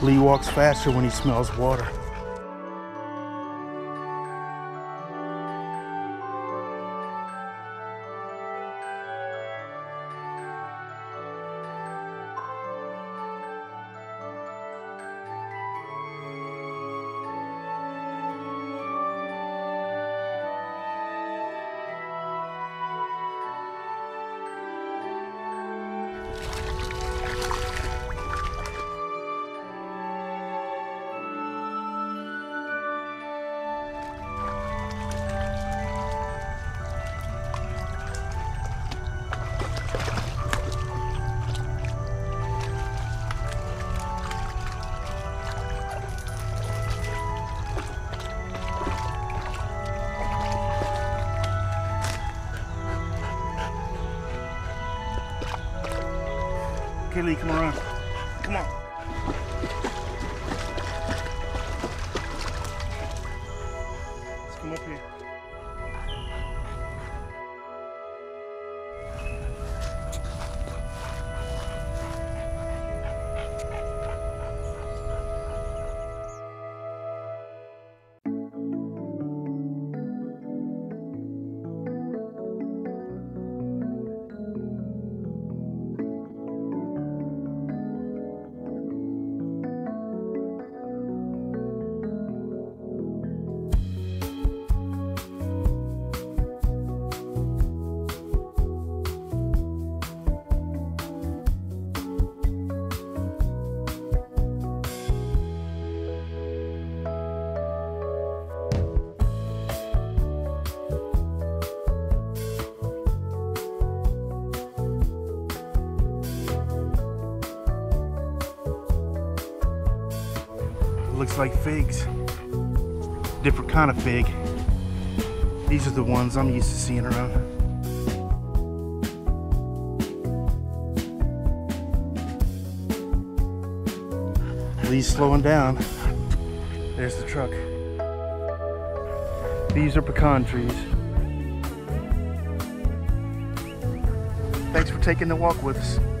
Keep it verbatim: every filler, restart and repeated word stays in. Lee walks faster when he smells water. Okay, Lee, come around. Come on. Let's come up here. Looks like figs, different kind of fig. These are the ones I'm used to seeing around. Lee's slowing down. There's the truck. These are pecan trees. Thanks for taking the walk with us.